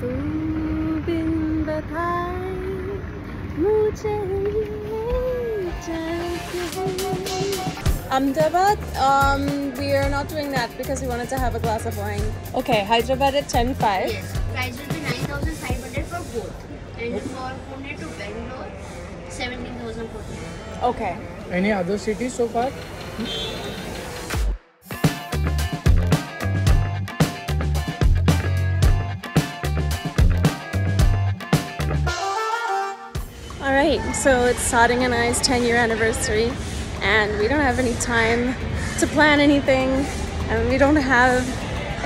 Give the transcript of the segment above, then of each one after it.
तुम बिन बताए मुझे Ahmedabad, we are not doing that because we wanted to have a glass of wine. Okay, Hyderabad at 10.5. Yes, price will be 9,500 for both. And for Pune to Bangalore, 17,400. Okay. Any other cities so far? Alright, so it's Sadhing and I's 10-year anniversary, and we don't have any time to plan anything, and we don't have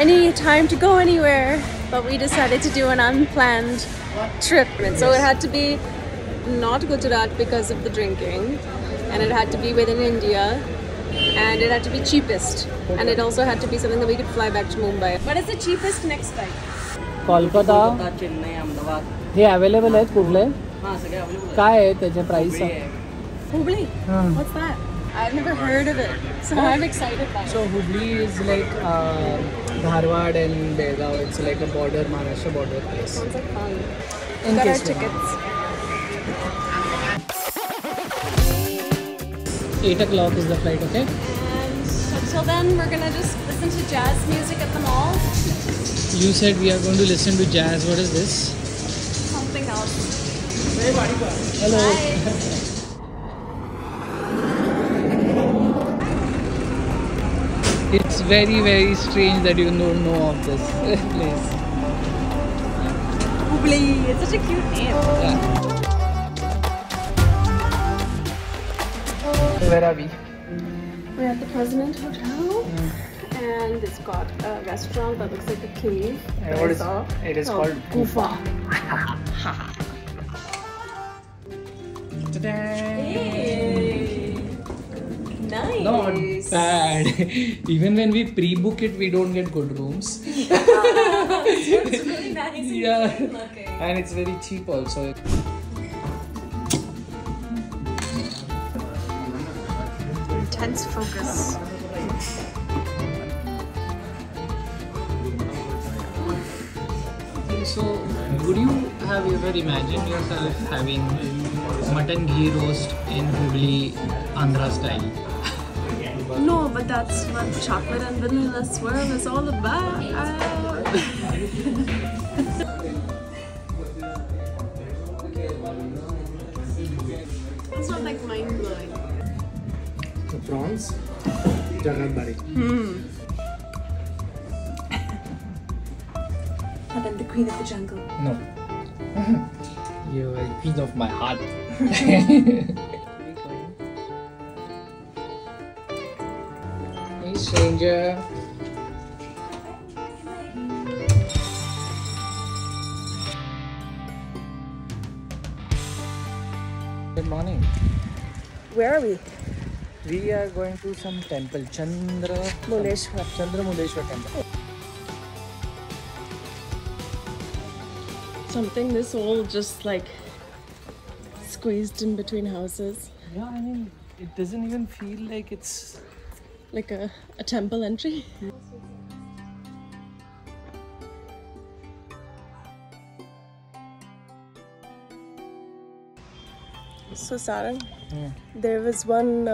any time to go anywhere, but we decided to do an unplanned trip. And so it had to be not Gujarat because of the drinking, and it had to be within India, and it had to be cheapest, and it also had to be something that we could fly back to Mumbai. What is the cheapest next flight? Kolkata, Chennai, Ahmedabad. Hey, available at Hubli? Hubli? What's that? I've never heard of it, so I'm excited by it. So Hubli is like Dharwad and Beidaw. It's like a border, Maharashtra border place. Sounds like fun. We got our tickets. 8 o'clock is the flight, okay? And until then, we're going to just listen to jazz music at the mall. You said we are going to listen to jazz. What is this? Something else. Hello. Hi. It's very, very strange that you don't know of this place. Hubli, it's such a cute name. Yeah. Where are we? We're at the President Hotel, and it's got a restaurant that looks like a cave. It is called Gufa. Hey. Nice. Not bad. Even when we pre-book it, we don't get good rooms. It's really nice. Yeah. Okay. And it's very cheap also. Intense focus. So, would you have ever imagined yourself having mutton ghee roast in Hubli, Andhra style? No, but that's what chocolate and vanilla swirl is all about. It's not like mind-blowing. The prawns, jagat bari. Than the queen of the jungle. No. You are the queen of my heart. Hey stranger. Good morning. Where are we? We are going to some temple. Chandramouleshwar temple. Something this all just like squeezed in between houses. Yeah, I mean, it doesn't even feel like it's like a temple entry. So Sarang, there was one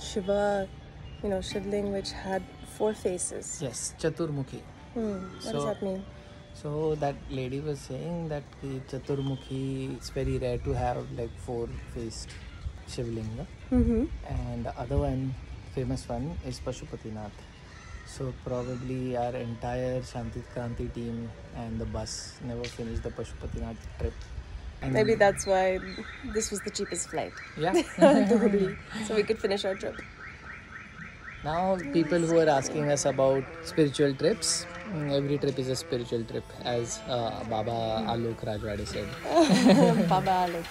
Shiva, you know, Shivling, which had 4 faces. Yes, Chaturmukhi. What does that mean? So that lady was saying that Chaturmukhi, it's very rare to have like 4-faced Shivlinga. And the other one, famous one, is Pashupatinath. So probably our entire Shanti Kranti team and the bus never finished the Pashupatinath trip. And maybe that's why this was the cheapest flight. Yeah. So we could finish our trip. Now people who are asking us about spiritual trips, every trip is a spiritual trip, as Baba Alok Rajwadi said. Baba Alok.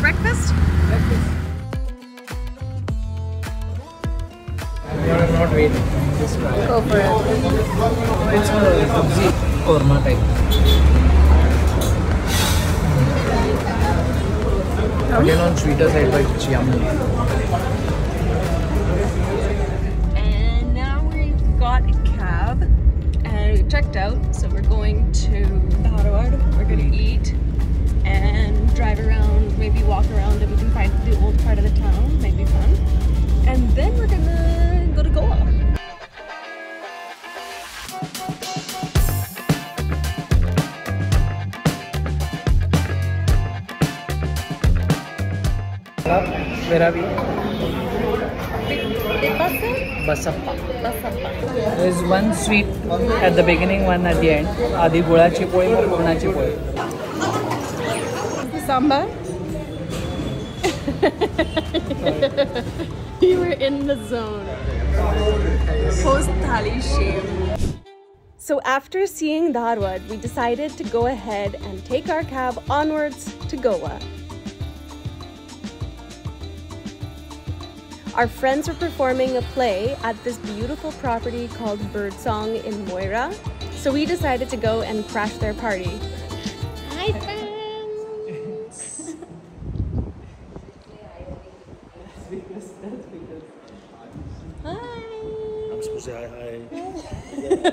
Breakfast? Breakfast. You are not waiting. Go for it. It's a Hubli korma type. Again on sweeter side, but it's yummy. And now we got a cab and we checked out, so we're going to Dharwad. We're going to eat and drive around, maybe walk around if we can find the old part of the town. Might be fun. And then we're going to go to Goa. Where are we? Basappa. There is one sweet at the beginning, one at the end. Adi gulachi poi, punachi poi. Sambar? You were in the zone. Post thali shame. So after seeing Dharwad, we decided to go ahead and take our cab onwards to Goa. Our friends were performing a play at this beautiful property called Birdsong in Moira, so we decided to go and crash their party. Hi friends! Hi! I'm supposed to say hi.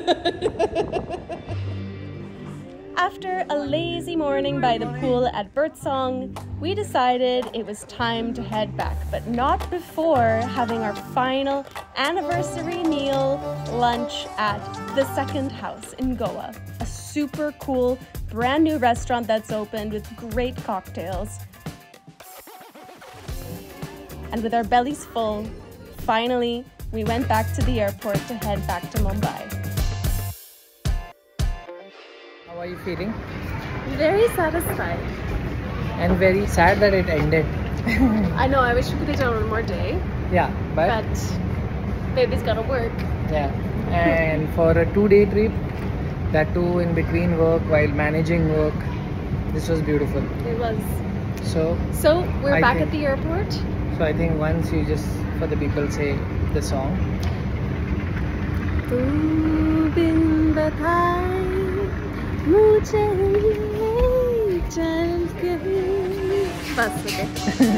After a lazy morning by the pool at Birdsong, we decided it was time to head back, but not before having our final anniversary meal lunch at The Second House in Goa, a super cool, brand new restaurant that's opened with great cocktails. And with our bellies full, finally, we went back to the airport to head back to Mumbai. How are you feeling? Very satisfied. And very sad that it ended. I know, I wish we could have done one more day. Yeah, but baby's gotta work. Yeah, and for a 2-day trip, that too in between work, while managing work, this was beautiful. It was. So we're back at the airport. So I think once you just, for the people, say the song. Tum bin batai मुझे चल के बस